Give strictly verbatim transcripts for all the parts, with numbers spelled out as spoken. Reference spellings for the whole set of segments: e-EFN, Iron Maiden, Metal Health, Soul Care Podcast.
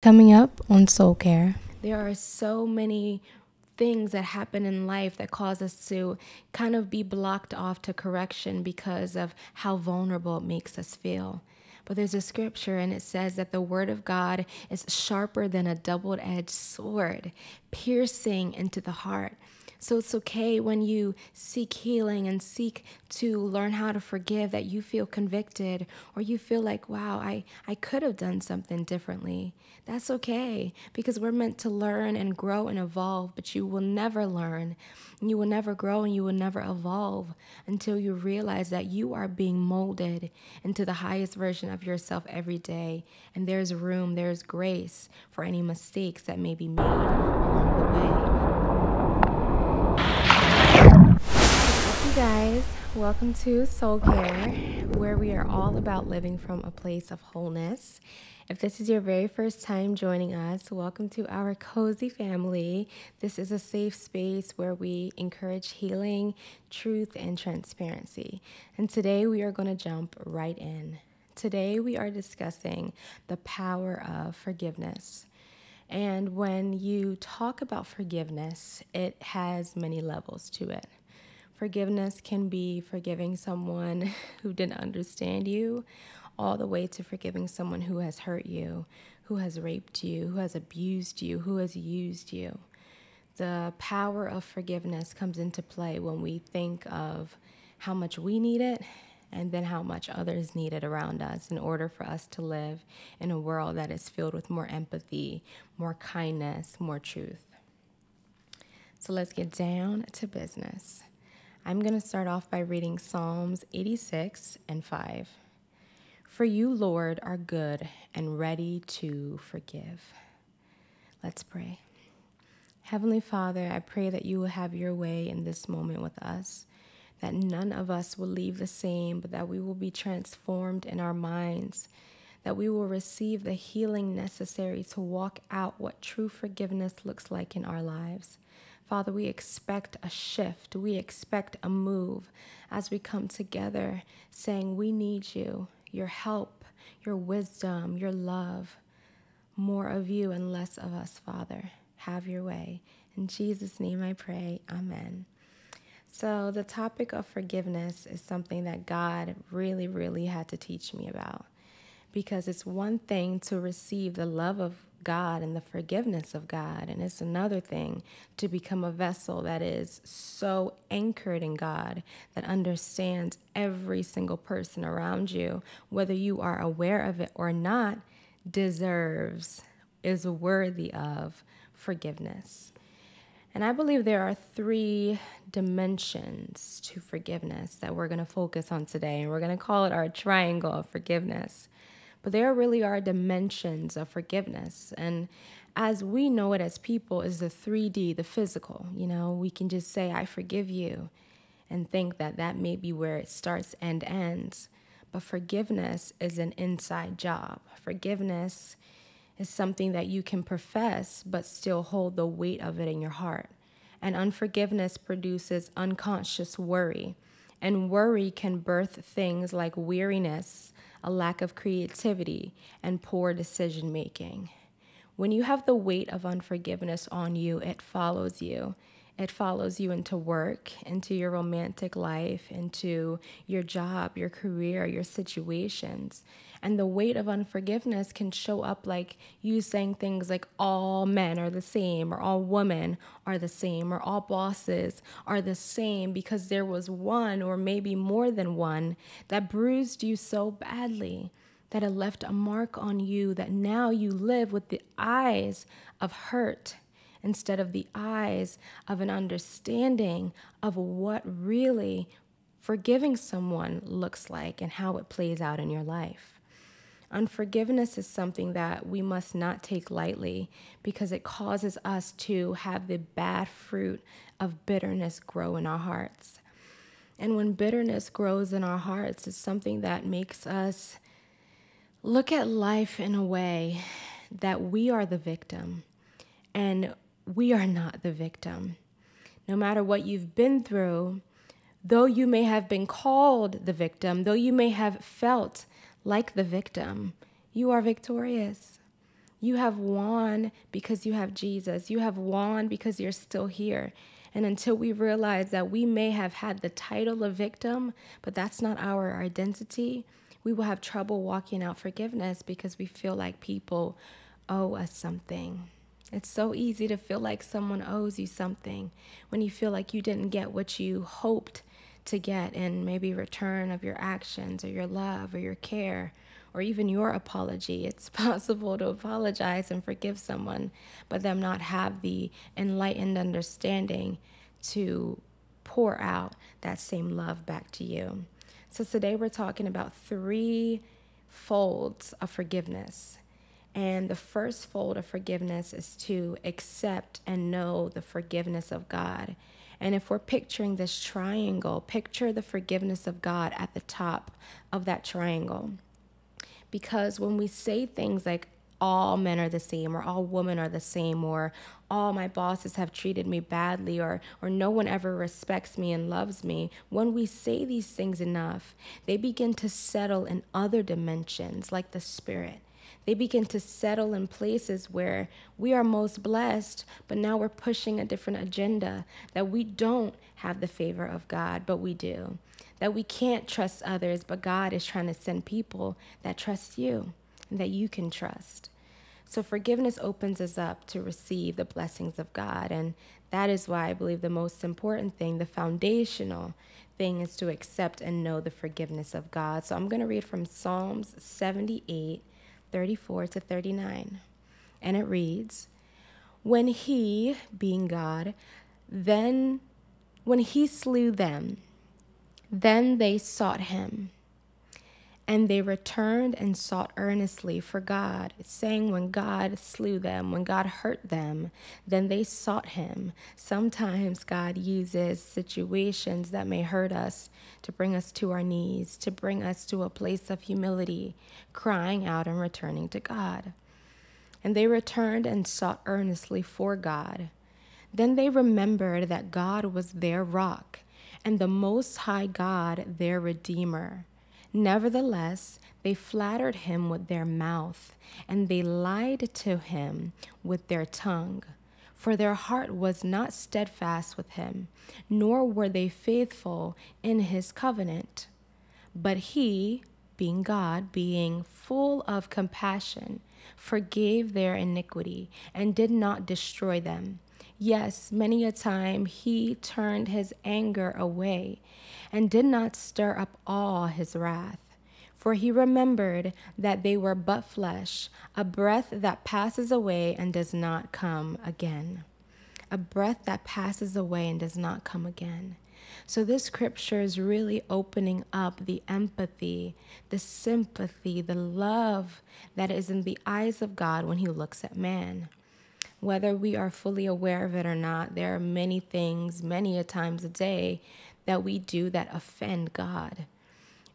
Coming up on Soul Care. There are so many things that happen in life that cause us to kind of be blocked off to correction because of how vulnerable it makes us feel. But there's a scripture and it says that the word of God is sharper than a double-edged sword, piercing into the heart. So it's okay when you seek healing and seek to learn how to forgive that you feel convicted or you feel like, wow, I, I could have done something differently. That's okay because we're meant to learn and grow and evolve, but you will never learn and you will never grow and you will never evolve until you realize that you are being molded into the highest version of yourself every day. And there's room, there's grace for any mistakes that may be made along the way. Guys, welcome to Soul Care, where we are all about living from a place of wholeness. If this is your very first time joining us, welcome to our cozy family. This is a safe space where we encourage healing, truth, and transparency. And today we are going to jump right in. Today we are discussing the power of forgiveness. And when you talk about forgiveness, it has many levels to it. Forgiveness can be forgiving someone who didn't understand you, all the way to forgiving someone who has hurt you, who has raped you, who has abused you, who has used you. The power of forgiveness comes into play when we think of how much we need it and then how much others need it around us in order for us to live in a world that is filled with more empathy, more kindness, more truth. So let's get down to business. I'm going to start off by reading Psalms eighty-six and five. For you, Lord, are good and ready to forgive. Let's pray. Heavenly Father, I pray that you will have your way in this moment with us, that none of us will leave the same, but that we will be transformed in our minds, that we will receive the healing necessary to walk out what true forgiveness looks like in our lives. Father, we expect a shift. We expect a move as we come together saying we need you, your help, your wisdom, your love, more of you and less of us, Father. Have your way. In Jesus' name I pray, amen. So the topic of forgiveness is something that God really, really had to teach me about, because it's one thing to receive the love of God and the forgiveness of God, and it's another thing to become a vessel that is so anchored in God that understands every single person around you, whether you are aware of it or not, deserves, is worthy of forgiveness. And I believe there are three dimensions to forgiveness that we're going to focus on today, and we're going to call it our triangle of forgiveness. But there really are dimensions of forgiveness. And as we know it as people is the three D, the physical. You know, we can just say, I forgive you, and think that that may be where it starts and ends. But forgiveness is an inside job. Forgiveness is something that you can profess, but still hold the weight of it in your heart. And unforgiveness produces unconscious worry. And worry can birth things like weariness, a lack of creativity, and poor decision-making. When you have the weight of unforgiveness on you, it follows you. It follows you into work, into your romantic life, into your job, your career, your situations. And the weight of unforgiveness can show up like you saying things like all men are the same, or all women are the same, or all bosses are the same, because there was one or maybe more than one that bruised you so badly that it left a mark on you that now you live with the eyes of hurt instead of the eyes of an understanding of what really forgiving someone looks like and how it plays out in your life. Unforgiveness is something that we must not take lightly, because it causes us to have the bad fruit of bitterness grow in our hearts. And when bitterness grows in our hearts, it's something that makes us look at life in a way that we are the victim. And we are not the victim. No matter what you've been through, though you may have been called the victim, though you may have felt like the victim, you are victorious. You have won because you have Jesus. You have won because you're still here. And until we realize that we may have had the title of victim, but that's not our identity, we will have trouble walking out forgiveness because we feel like people owe us something. It's so easy to feel like someone owes you something when you feel like you didn't get what you hoped to get in maybe return of your actions or your love or your care or even your apology. It's possible to apologize and forgive someone, but them not have the enlightened understanding to pour out that same love back to you. So today we're talking about three folds of forgiveness. And the first fold of forgiveness is to accept and know the forgiveness of God. And if we're picturing this triangle, picture the forgiveness of God at the top of that triangle. Because when we say things like, all men are the same, or all women are the same, or all my bosses have treated me badly, or or no one ever respects me and loves me. When we say these things enough, they begin to settle in other dimensions, like the spirit. They begin to settle in places where we are most blessed, but now we're pushing a different agenda, that we don't have the favor of God, but we do. That we can't trust others, but God is trying to send people that trust you, that you can trust. So forgiveness opens us up to receive the blessings of God. And that is why I believe the most important thing, the foundational thing, is to accept and know the forgiveness of God. So I'm going to read from Psalms seventy-eight, thirty-four to thirty-nine. And it reads, when he, being God, then when he slew them, then they sought him. And they returned and sought earnestly for God, saying, when God slew them, when God hurt them, then they sought him. Sometimes God uses situations that may hurt us to bring us to our knees, to bring us to a place of humility, crying out and returning to God. And they returned and sought earnestly for God. Then they remembered that God was their rock and the Most High God, their Redeemer. Nevertheless, they flattered him with their mouth, and they lied to him with their tongue. For their heart was not steadfast with him, nor were they faithful in his covenant. But he, being God, being full of compassion, forgave their iniquity and did not destroy them. Yes, many a time he turned his anger away and did not stir up all his wrath. For he remembered that they were but flesh, a breath that passes away and does not come again. A breath that passes away and does not come again. So this scripture is really opening up the empathy, the sympathy, the love that is in the eyes of God when he looks at man. Whether we are fully aware of it or not, there are many things, many a times a day, that we do that offend God.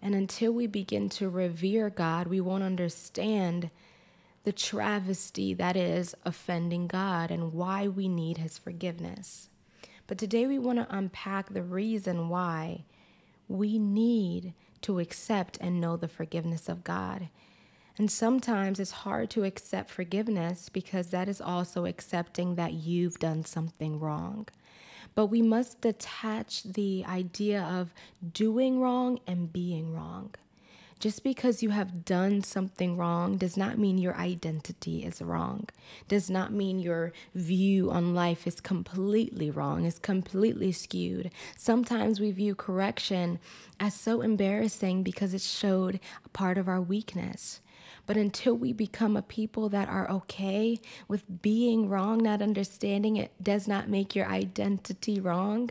And until we begin to revere God, we won't understand the travesty that is offending God and why we need his forgiveness. But today we want to unpack the reason why we need to accept and know the forgiveness of God. And sometimes it's hard to accept forgiveness because that is also accepting that you've done something wrong. But we must detach the idea of doing wrong and being wrong. Just because you have done something wrong does not mean your identity is wrong, does not mean your view on life is completely wrong, is completely skewed. Sometimes we view correction as so embarrassing because it showed a part of our weakness. But until we become a people that are okay with being wrong, not understanding it does not make your identity wrong,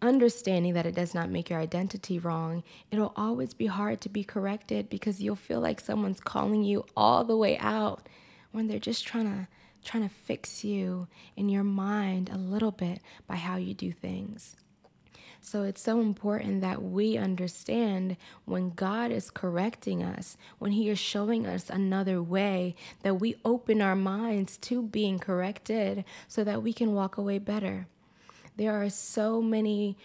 understanding that it does not make your identity wrong, it'll always be hard to be corrected because you'll feel like someone's calling you all the way out when they're just trying to trying to fix you in your mind a little bit by how you do things. So it's so important that we understand when God is correcting us, when he is showing us another way, that we open our minds to being corrected so that we can walk away better. There are so many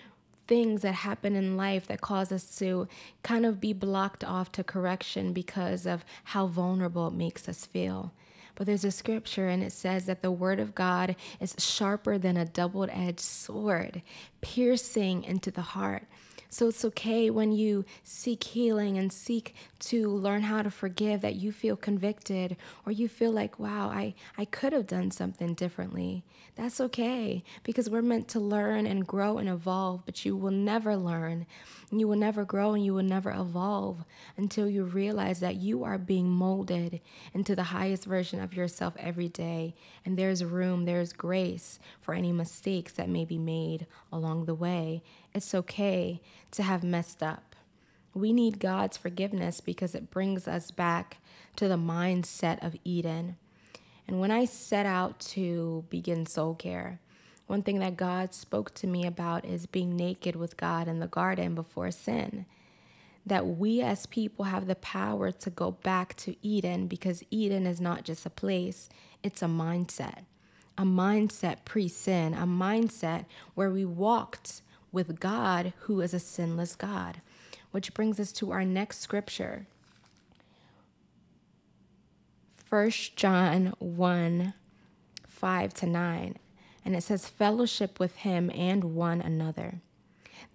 things that happen in life that cause us to kind of be blocked off to correction because of how vulnerable it makes us feel. But there's a scripture and it says that the word of God is sharper than a double-edged sword, piercing into the heart. So it's okay when you seek healing and seek to learn how to forgive that you feel convicted or you feel like, wow, I, I could have done something differently. That's okay, because we're meant to learn and grow and evolve, but you will never learn and you will never grow and you will never evolve until you realize that you are being molded into the highest version of yourself every day. And there's room, there's grace for any mistakes that may be made along the way. It's okay to have messed up. We need God's forgiveness because it brings us back to the mindset of Eden. And when I set out to begin soul care, one thing that God spoke to me about is being naked with God in the garden before sin. That we as people have the power to go back to Eden because Eden is not just a place, it's a mindset. A mindset pre-sin, a mindset where we walked with God, who is a sinless God. Which brings us to our next scripture. First John one, five to nine. And it says, fellowship with him and one another.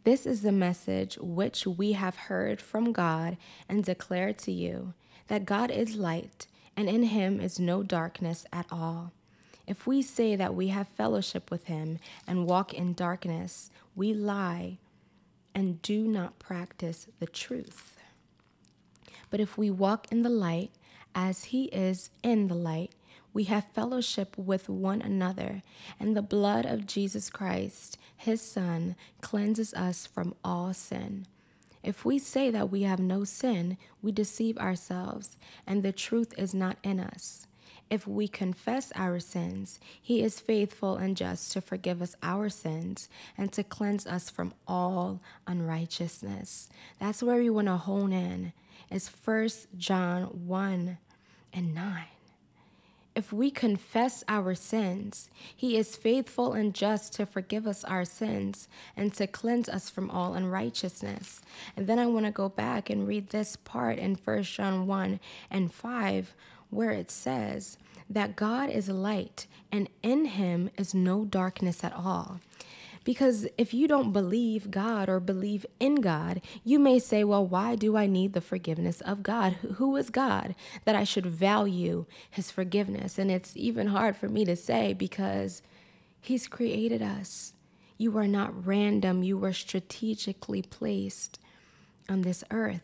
This is the message which we have heard from God and declare to you, that God is light, and in him is no darkness at all. If we say that we have fellowship with him and walk in darkness, we lie and do not practice the truth. But if we walk in the light, as he is in the light, we have fellowship with one another, and the blood of Jesus Christ, his Son, cleanses us from all sin. If we say that we have no sin, we deceive ourselves, and the truth is not in us. If we confess our sins, he is faithful and just to forgive us our sins and to cleanse us from all unrighteousness. That's where we want to hone in, is First John one and nine. If we confess our sins, he is faithful and just to forgive us our sins and to cleanse us from all unrighteousness. And then I want to go back and read this part in First John one and five, where it says that God is light and in him is no darkness at all. Because if you don't believe God or believe in God, you may say, well, why do I need the forgiveness of God? Who is God that I should value his forgiveness? And it's even hard for me to say because he's created us. You are not random. You were strategically placed on this earth.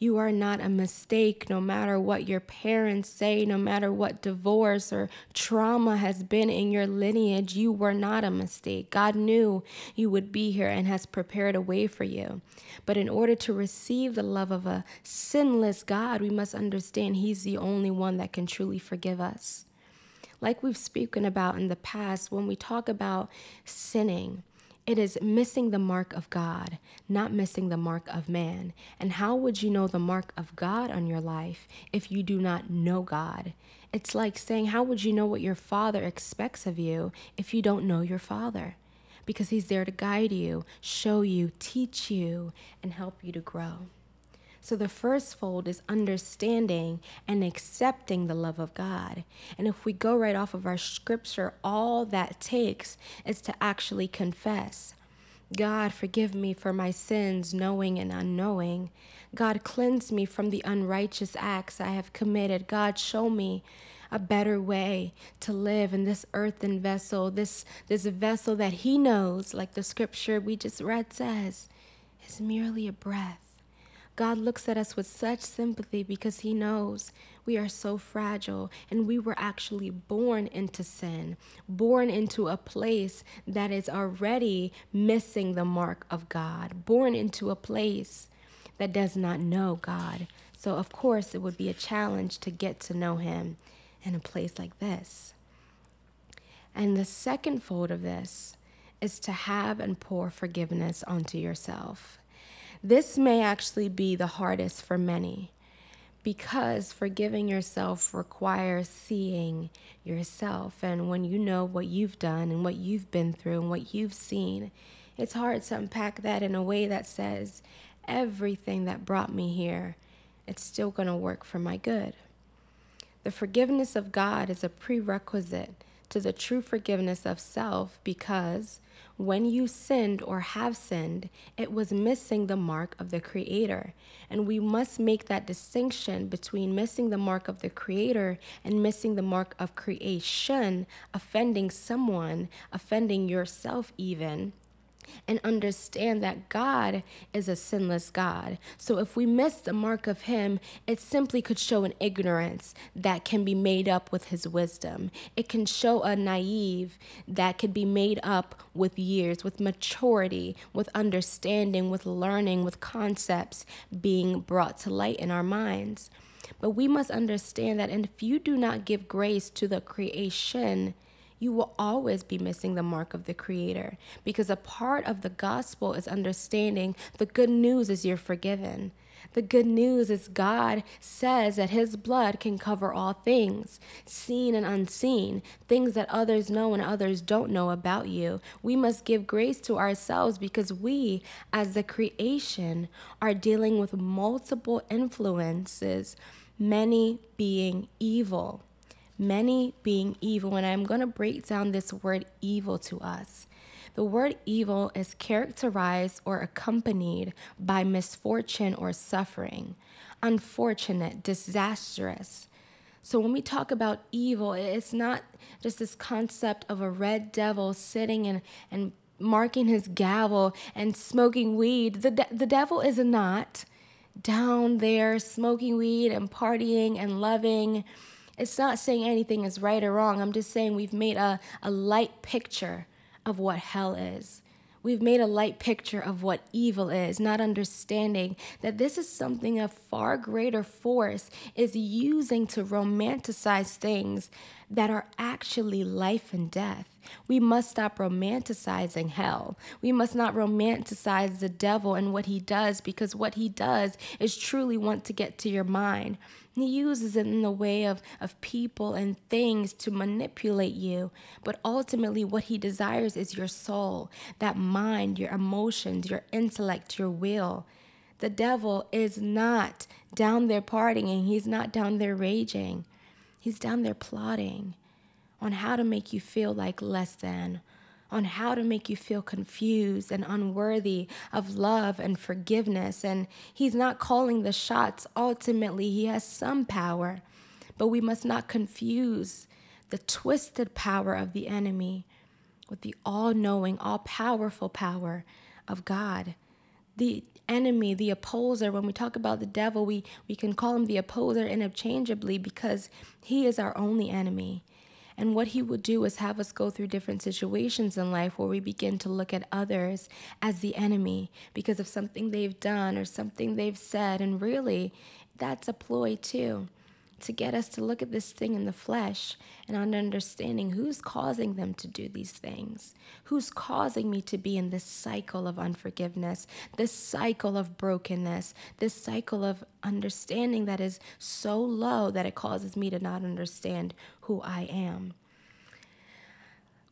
You are not a mistake, no matter what your parents say, no matter what divorce or trauma has been in your lineage, you were not a mistake. God knew you would be here and has prepared a way for you. But in order to receive the love of a sinless God, we must understand he's the only one that can truly forgive us. Like we've spoken about in the past, when we talk about sinning, it is missing the mark of God, not missing the mark of man. And how would you know the mark of God on your life if you do not know God? It's like saying, how would you know what your father expects of you if you don't know your father? Because he's there to guide you, show you, teach you, and help you to grow. So the first fold is understanding and accepting the love of God. And if we go right off of our scripture, all that takes is to actually confess. God, forgive me for my sins, knowing and unknowing. God, cleanse me from the unrighteous acts I have committed. God, show me a better way to live in this earthen vessel, this, this vessel that he knows, like the scripture we just read says, is merely a breath. God looks at us with such sympathy because he knows we are so fragile and we were actually born into sin, born into a place that is already missing the mark of God, born into a place that does not know God. So of course it would be a challenge to get to know him in a place like this. And the second fold of this is to have and pour forgiveness onto yourself. This may actually be the hardest for many because forgiving yourself requires seeing yourself. And when you know what you've done and what you've been through and what you've seen, it's hard to unpack that in a way that says, everything that brought me here, it's still going to work for my good. The forgiveness of God is a prerequisite to the true forgiveness of self, because when you sinned or have sinned, it was missing the mark of the Creator. And we must make that distinction between missing the mark of the Creator and missing the mark of creation, offending someone, offending yourself even, and understand that God is a sinless God. So if we miss the mark of him, it simply could show an ignorance that can be made up with his wisdom. It can show a naive that could be made up with years, with maturity, with understanding, with learning, with concepts being brought to light in our minds. But we must understand that if you do not give grace to the creation, you will always be missing the mark of the Creator, because a part of the gospel is understanding the good news is you're forgiven. The good news is God says that his blood can cover all things, seen and unseen, things that others know and others don't know about you. We must give grace to ourselves, because we, as the creation, are dealing with multiple influences, many being evil. Many being evil, and I'm going to break down this word evil to us. The word evil is characterized or accompanied by misfortune or suffering, unfortunate, disastrous. So when we talk about evil, it's not just this concept of a red devil sitting and, and marking his gavel and smoking weed. The, de the devil is not down there smoking weed and partying and loving. It's not saying anything is right or wrong. I'm just saying we've made a, a light picture of what hell is. We've made a light picture of what evil is, not understanding that this is something a far greater force is using to romanticize things that are actually life and death. We must stop romanticizing hell. We must not romanticize the devil and what he does, because what he does is truly want to get to your mind. He uses it in the way of, of people and things to manipulate you. But ultimately, what he desires is your soul, that mind, your emotions, your intellect, your will. The devil is not down there partying. He's not down there raging. He's down there plotting on how to make you feel like less than, on how to make you feel confused and unworthy of love and forgiveness. And he's not calling the shots. Ultimately, he has some power, but we must not confuse the twisted power of the enemy with the all-knowing, all-powerful power of God. The enemy, the opposer, when we talk about the devil, we, we can call him the opposer interchangeably, because he is our only enemy. And what he will do is have us go through different situations in life where we begin to look at others as the enemy because of something they've done or something they've said. And really, that's a ploy too, to get us to look at this thing in the flesh and understanding who's causing them to do these things, who's causing me to be in this cycle of unforgiveness, this cycle of brokenness, this cycle of understanding that is so low that it causes me to not understand who I am.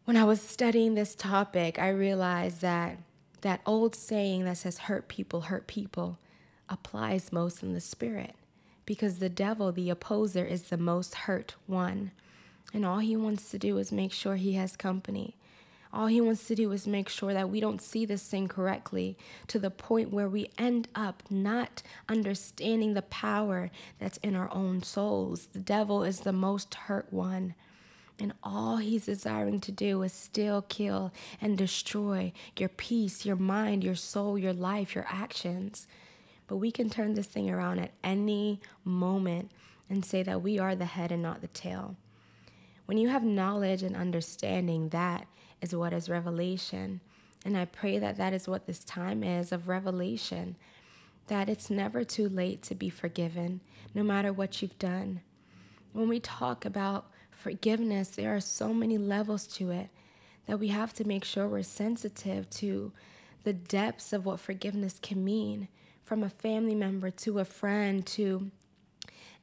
When I was studying this topic, I realized that that old saying that says hurt people hurt people applies most in the spirit. Because the devil, the opposer, is the most hurt one. And all he wants to do is make sure he has company. All he wants to do is make sure that we don't see this thing correctly, to the point where we end up not understanding the power that's in our own souls. The devil is the most hurt one. And all he's desiring to do is still kill and destroy your peace, your mind, your soul, your life, your actions. But we can turn this thing around at any moment and say that we are the head and not the tail. When you have knowledge and understanding, that is what is revelation. And I pray that that is what this time is of revelation, that it's never too late to be forgiven, no matter what you've done. When we talk about forgiveness, there are so many levels to it that we have to make sure we're sensitive to the depths of what forgiveness can mean. From a family member to a friend to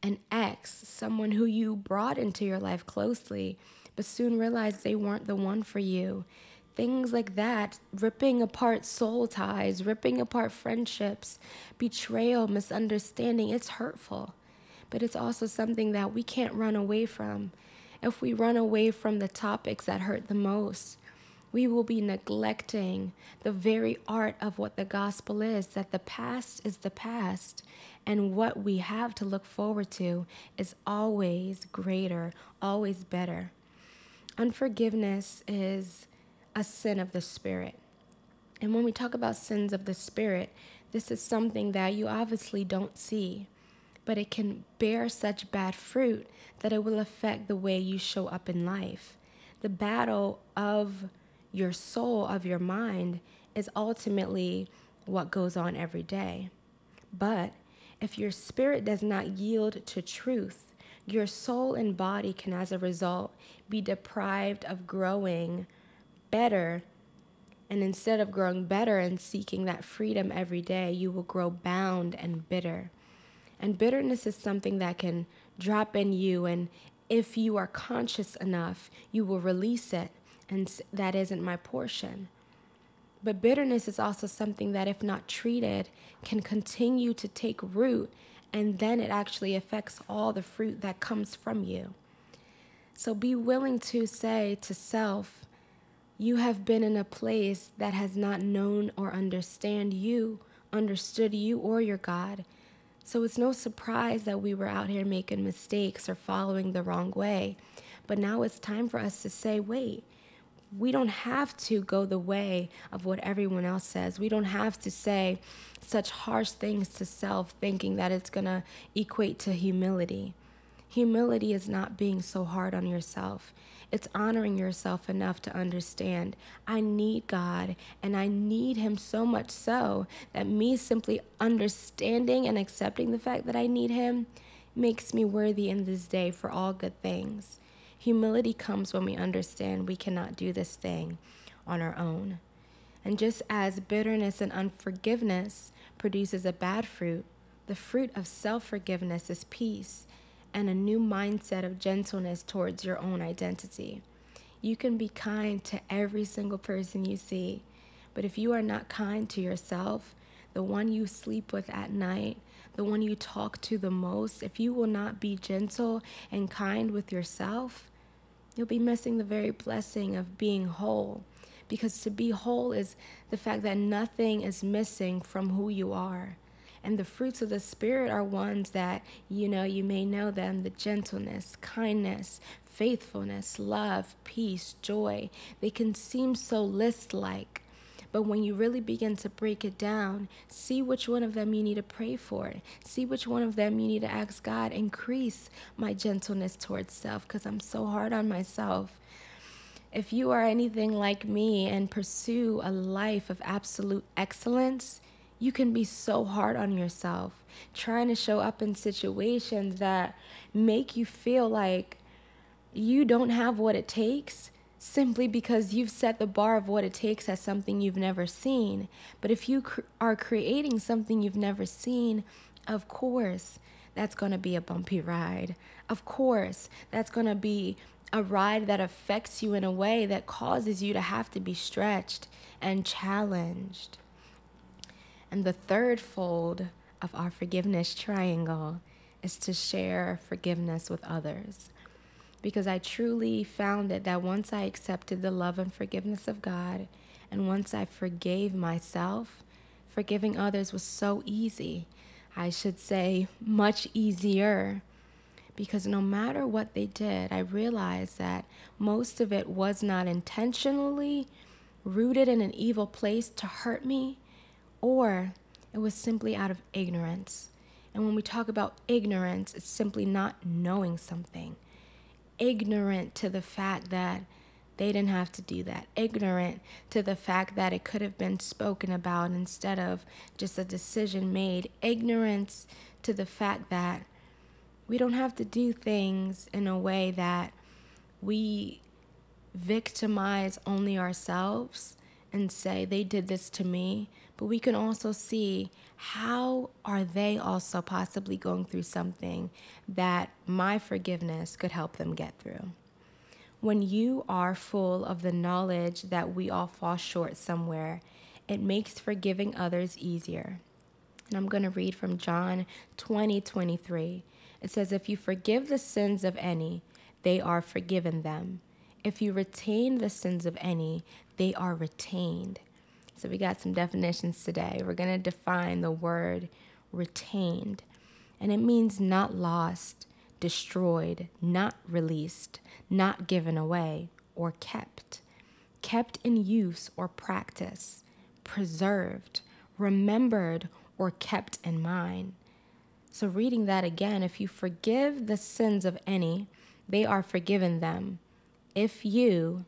an ex, someone who you brought into your life closely, but soon realized they weren't the one for you. Things like that, ripping apart soul ties, ripping apart friendships, betrayal, misunderstanding, it's hurtful. but it's also something that we can't run away from. If we run away from the topics that hurt the most, we will be neglecting the very art of what the gospel is, that the past is the past, and what we have to look forward to is always greater, always better. Unforgiveness is a sin of the spirit. And when we talk about sins of the spirit, this is something that you obviously don't see, but it can bear such bad fruit that it will affect the way you show up in life. The battle of your soul, of your mind, is ultimately what goes on every day. But if your spirit does not yield to truth, your soul and body can, as a result, be deprived of growing better. And instead of growing better and seeking that freedom every day, you will grow bound and bitter. And bitterness is something that can drop in you, and if you are conscious enough, you will release it, and that isn't my portion. But bitterness is also something that, if not treated, can continue to take root, and then it actually affects all the fruit that comes from you. So be willing to say to self, you have been in a place that has not known or understand you, understood you or your God. So it's no surprise that we were out here making mistakes or following the wrong way. But now it's time for us to say, wait, we don't have to go the way of what everyone else says. We don't have to say such harsh things to self, thinking that it's going to equate to humility. Humility is not being so hard on yourself. It's honoring yourself enough to understand, I need God, and I need him so much so that me simply understanding and accepting the fact that I need him makes me worthy in this day for all good things. Humility comes when we understand we cannot do this thing on our own. And just as bitterness and unforgiveness produces a bad fruit, the fruit of self-forgiveness is peace and a new mindset of gentleness towards your own identity. You can be kind to every single person you see, but if you are not kind to yourself, the one you sleep with at night, the one you talk to the most, if you will not be gentle and kind with yourself, you'll be missing the very blessing of being whole, because to be whole is the fact that nothing is missing from who you are. And the fruits of the Spirit are ones that, you know, you may know them, the gentleness, kindness, faithfulness, love, peace, joy. They can seem so list-like, but when you really begin to break it down, see which one of them you need to pray for. See which one of them you need to ask God, increase my gentleness towards self, because I'm so hard on myself. If you are anything like me and pursue a life of absolute excellence, you can be so hard on yourself, trying to show up in situations that make you feel like you don't have what it takes simply because you've set the bar of what it takes as something you've never seen. But if you cr- are creating something you've never seen, of course, that's going to be a bumpy ride. Of course, that's going to be a ride that affects you in a way that causes you to have to be stretched and challenged. And the third fold of our forgiveness triangle is to share forgiveness with others. Because I truly found it that once I accepted the love and forgiveness of God, and once I forgave myself, forgiving others was so easy. I should say much easier. Because no matter what they did, I realized that most of it was not intentionally rooted in an evil place to hurt me, or it was simply out of ignorance. And when we talk about ignorance, it's simply not knowing something. Ignorant to the fact that they didn't have to do that. Ignorant to the fact that it could have been spoken about instead of just a decision made. Ignorance to the fact that we don't have to do things in a way that we victimize only ourselves and say, they did this to me. But we can also see, how are they also possibly going through something that my forgiveness could help them get through? When you are full of the knowledge that we all fall short somewhere, it makes forgiving others easier. And I'm going to read from John twenty twenty-three. It says, if you forgive the sins of any, they are forgiven them. If you retain the sins of any, they are retained. So we got some definitions today. We're going to define the word retained. And it means not lost, destroyed, not released, not given away, or kept. Kept in use or practice, preserved, remembered, or kept in mind. So reading that again, if you forgive the sins of any, they are forgiven them. If you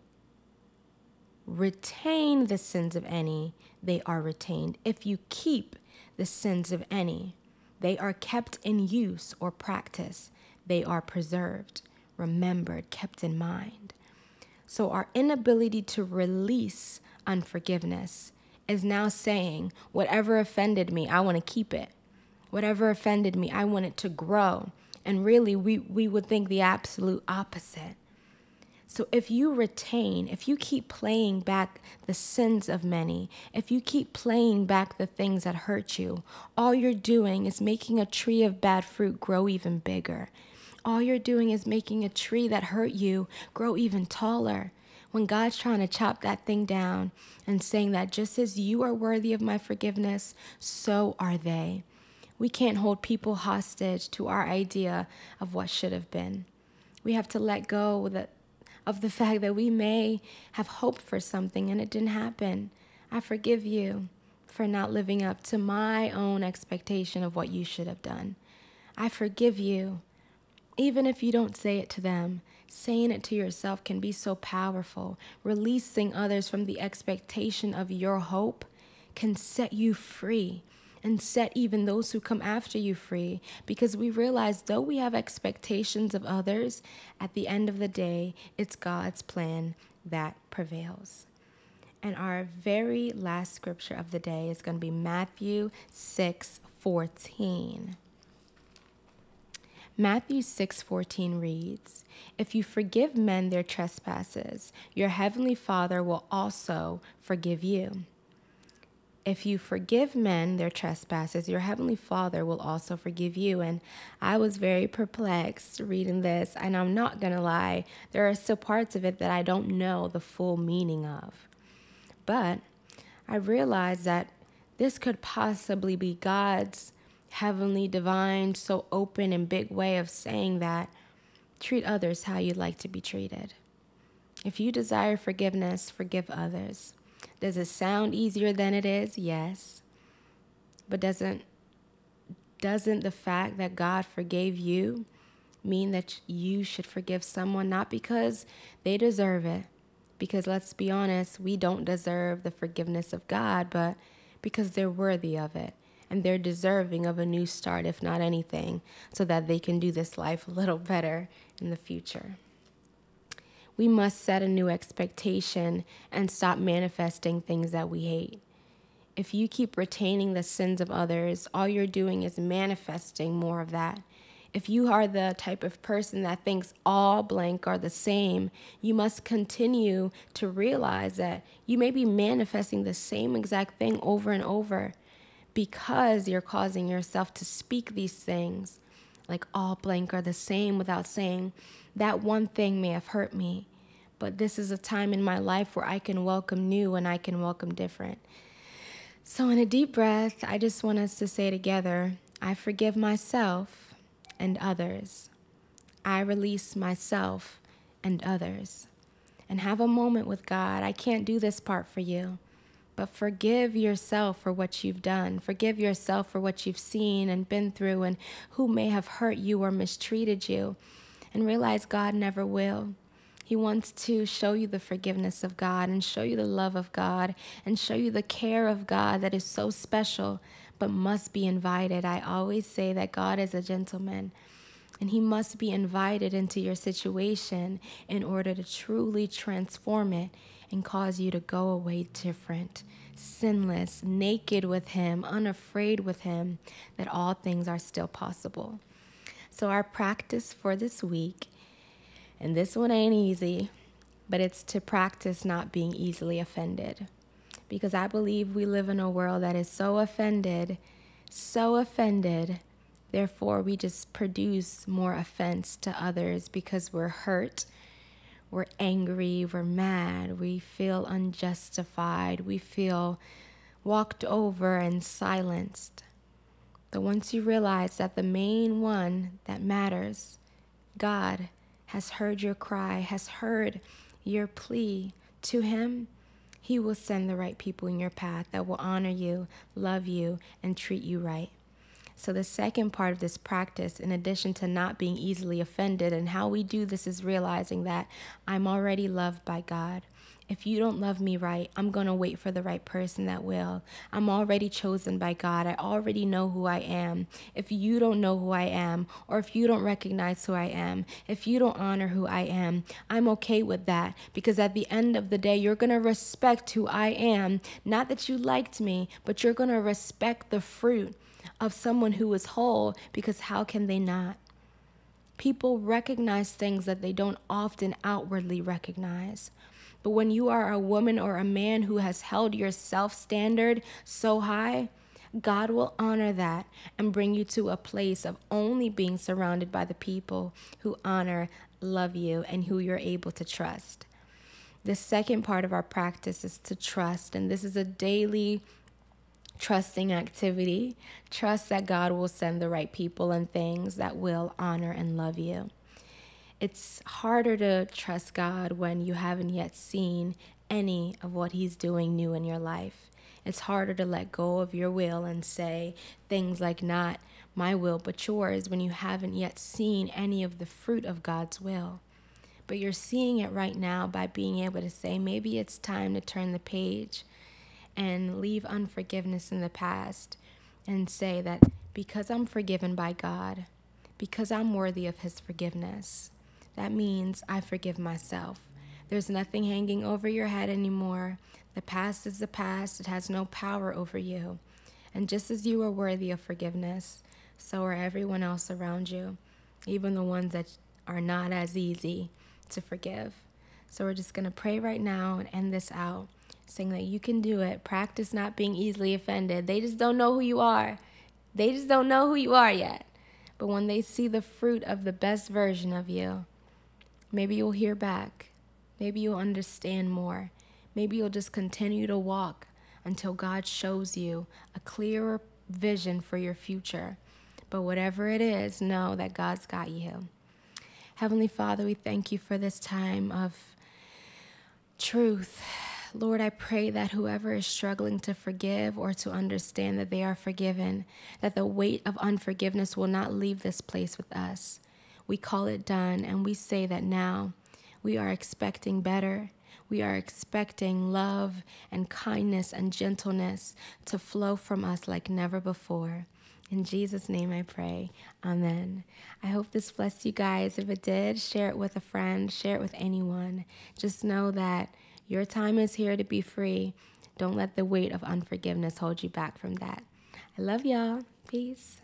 retain the sins of any, they are retained. If you keep the sins of any, they are kept in use or practice. They are preserved, remembered, kept in mind. So our inability to release unforgiveness is now saying, whatever offended me, I want to keep it. Whatever offended me, I want it to grow. And really, we, we would think the absolute opposite. So if you retain, if you keep playing back the sins of many, if you keep playing back the things that hurt you, all you're doing is making a tree of bad fruit grow even bigger. All you're doing is making a tree that hurt you grow even taller. When God's trying to chop that thing down and saying that just as you are worthy of my forgiveness, so are they. We can't hold people hostage to our idea of what should have been. We have to let go of the of the fact that we may have hoped for something and it didn't happen. I forgive you for not living up to my own expectation of what you should have done. I forgive you. Even if you don't say it to them, saying it to yourself can be so powerful. Releasing others from the expectation of your hope can set you free and set even those who come after you free, because we realize though we have expectations of others, at the end of the day, it's God's plan that prevails. And our very last scripture of the day is going to be Matthew six fourteen. Matthew six fourteen reads, if you forgive men their trespasses, your heavenly Father will also forgive you. If you forgive men their trespasses, your heavenly Father will also forgive you. And I was very perplexed reading this, and I'm not going to lie, there are still parts of it that I don't know the full meaning of. But I realized that this could possibly be God's heavenly, divine, so open and big way of saying that treat others how you'd like to be treated. If you desire forgiveness, forgive others. Does it sound easier than it is? Yes. But doesn't, doesn't the fact that God forgave you mean that you should forgive someone? Not because they deserve it, because let's be honest, we don't deserve the forgiveness of God, but because they're worthy of it and they're deserving of a new start, if not anything, so that they can do this life a little better in the future. We must set a new expectation and stop manifesting things that we hate. If you keep retaining the sins of others, all you're doing is manifesting more of that. If you are the type of person that thinks all blank are the same, you must continue to realize that you may be manifesting the same exact thing over and over because you're causing yourself to speak these things. Like all blank are the same, without saying that one thing may have hurt me, but this is a time in my life where I can welcome new and I can welcome different. So in a deep breath, I just want us to say together, I forgive myself and others. I release myself and others. And have a moment with God. I can't do this part for you. But forgive yourself for what you've done. Forgive yourself for what you've seen and been through and who may have hurt you or mistreated you. And realize God never will. He wants to show you the forgiveness of God and show you the love of God and show you the care of God that is so special but must be invited. I always say that God is a gentleman and he must be invited into your situation in order to truly transform it and cause you to go away different, sinless, naked with him, unafraid with him, that all things are still possible. So our practice for this week, and this one ain't easy, but it's to practice not being easily offended. Because I believe we live in a world that is so offended, so offended, Therefore, we just produce more offense to others because we're hurt, we're angry, we're mad, we feel unjustified, we feel walked over and silenced. But once you realize that the main one that matters, God, has heard your cry, has heard your plea to him, he will send the right people in your path that will honor you, love you, and treat you right. So the second part of this practice, in addition to not being easily offended, and how we do this is realizing that I'm already loved by God. If you don't love me right, I'm going to wait for the right person that will. I'm already chosen by God. I already know who I am. If you don't know who I am, or if you don't recognize who I am, if you don't honor who I am, I'm okay with that, because at the end of the day, you're going to respect who I am. Not that you liked me, but you're going to respect the fruit of someone who is whole, because how can they not? People recognize things that they don't often outwardly recognize. But when you are a woman or a man who has held your self-standard so high, God will honor that and bring you to a place of only being surrounded by the people who honor, love you, and who you're able to trust. The second part of our practice is to trust, and this is a daily trusting activity. Trust that God will send the right people and things that will honor and love you. It's harder to trust God when you haven't yet seen any of what he's doing new in your life. It's harder to let go of your will and say things like, not my will, but yours, when you haven't yet seen any of the fruit of God's will. But you're seeing it right now by being able to say, maybe it's time to turn the page and leave unforgiveness in the past and say that because I'm forgiven by God, because I'm worthy of his forgiveness, that means I forgive myself. There's nothing hanging over your head anymore. The past is the past. It has no power over you. And just as you are worthy of forgiveness, so are everyone else around you, even the ones that are not as easy to forgive. So we're just going to pray right now and end this out, saying that you can do it. Practice not being easily offended. They just don't know who you are. They just don't know who you are yet. But when they see the fruit of the best version of you, maybe you'll hear back. Maybe you'll understand more. Maybe you'll just continue to walk until God shows you a clearer vision for your future. But whatever it is, know that God's got you. Heavenly Father, we thank you for this time of truth. Lord, I pray that whoever is struggling to forgive or to understand that they are forgiven, that the weight of unforgiveness will not leave this place with us. We call it done, and we say that now we are expecting better. We are expecting love and kindness and gentleness to flow from us like never before. In Jesus' name I pray. Amen. I hope this blessed you guys. If it did, share it with a friend, share it with anyone. Just know that your time is here to be free. Don't let the weight of unforgiveness hold you back from that. I love y'all. Peace.